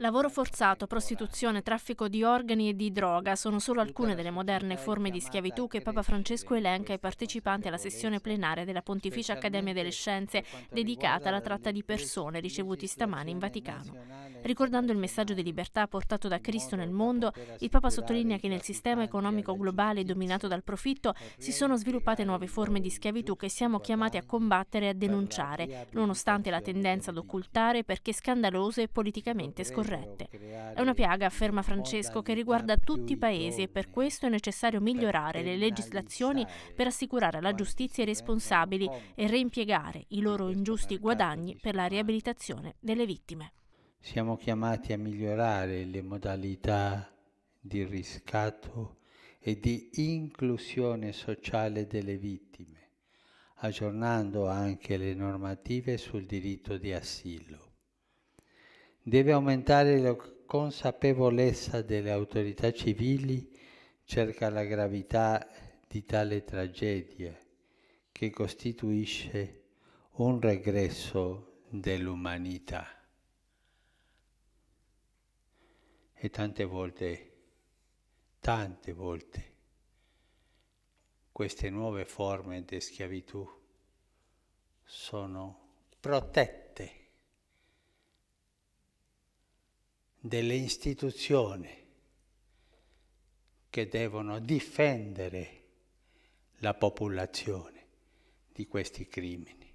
Lavoro forzato, prostituzione, traffico di organi e di droga sono solo alcune delle moderne forme di schiavitù che Papa Francesco elenca ai partecipanti alla sessione plenaria della Pontificia Accademia delle Scienze dedicata alla tratta di persone ricevuti stamani in Vaticano. Ricordando il messaggio di libertà portato da Cristo nel mondo, il Papa sottolinea che nel sistema economico globale dominato dal profitto si sono sviluppate nuove forme di schiavitù che siamo chiamati a combattere e a denunciare, nonostante la tendenza ad occultare perché scandalose e politicamente scorrette. È una piaga, afferma Francesco, che riguarda tutti i paesi e per questo è necessario migliorare le legislazioni per assicurare alla giustizia i responsabili e reimpiegare i loro ingiusti guadagni per la riabilitazione delle vittime. Siamo chiamati a migliorare le modalità di riscatto e di inclusione sociale delle vittime, aggiornando anche le normative sul diritto di asilo. Deve aumentare la consapevolezza delle autorità civili circa la gravità di tale tragedia, che costituisce un regresso dell'umanità. E tante volte, queste nuove forme di schiavitù sono protette delle istituzioni che devono difendere la popolazione di questi crimini.